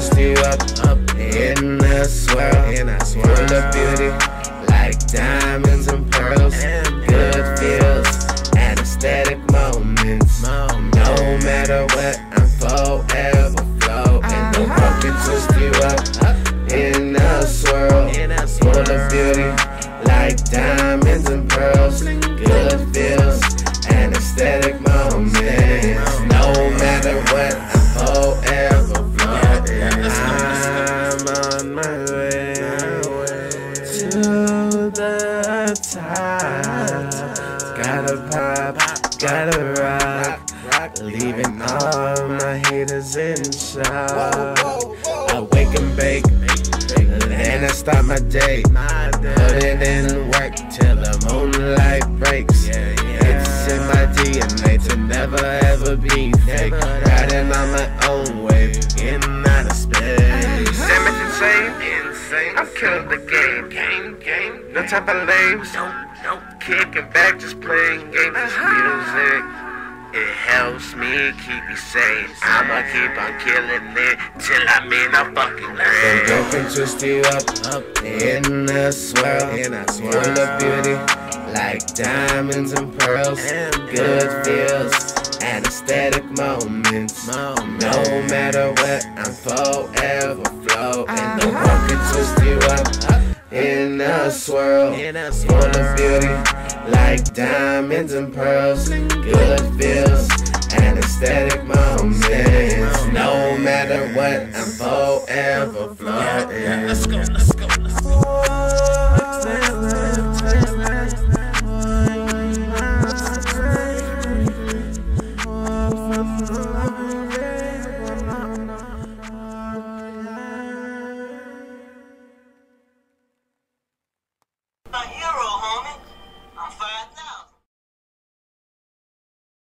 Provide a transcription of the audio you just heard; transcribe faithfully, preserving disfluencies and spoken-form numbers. to steal up, up in the swirl, full of beauty, like diamonds and pearls, and good feels, anesthetic moments. No matter what, I'm forever flow, and no one can twist you up, up in the swirl, full of beauty, like diamonds and pearls, good feels, anesthetic moments. No matter what, I'm forever. Gotta pop, gotta rock, leaving all my haters in shock. I wake and bake, and I start my day. Put it in work till the moonlight breaks. It's in my D N A to never ever be fake. Riding on my own wave in outer space. Sam is insane. I killed the game. Game, game. No type of lames. No, no. Kicking back, just playing games. Uh-huh. Music. It helps me keep me safe. I'ma keep on killing it till I'm in a fucking lane. So don't can twist you up, up in the swirl, in a swirl of beauty, like diamonds and pearls, and good feels, anesthetic moments. Moment. No matter what, I'm forever flow. And no one can twist you up, up in a swirl, full of beauty, like diamonds and pearls, good feels, anesthetic moments. No matter what, I'm forever flowing.